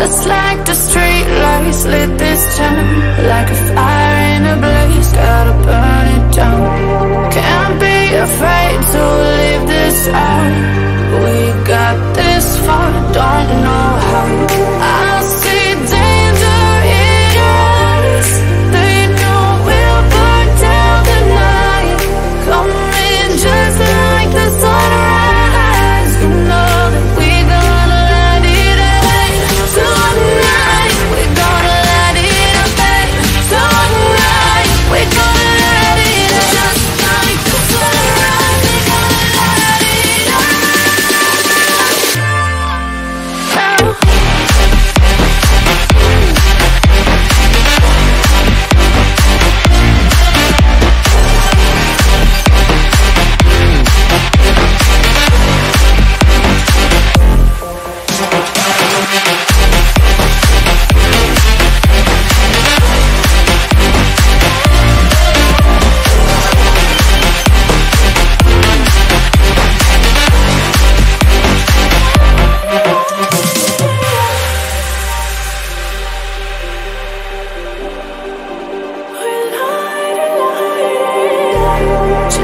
Just like the street lights lit this town, like a fire in a blaze, gotta burn it down. Can't be afraid to leave this out. We got this far, don't know how. I see danger in us. They know we'll burn down the night. Come in just like the sunrise. You know that we gonna light it up. Tonight we gonna light it up. Tonight we gonna light it up. Just like the sunrise, we gonna light it up.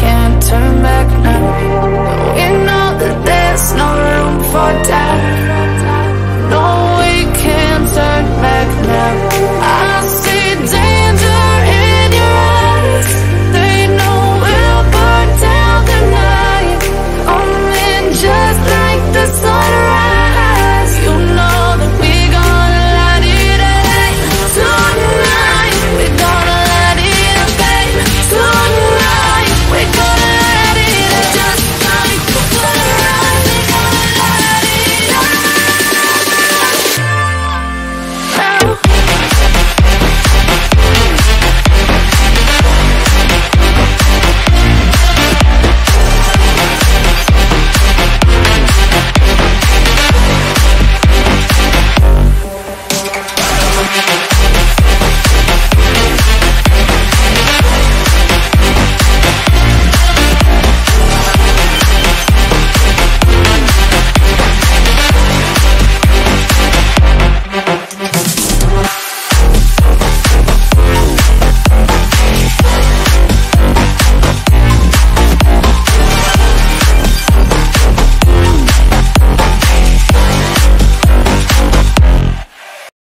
can't turn back now.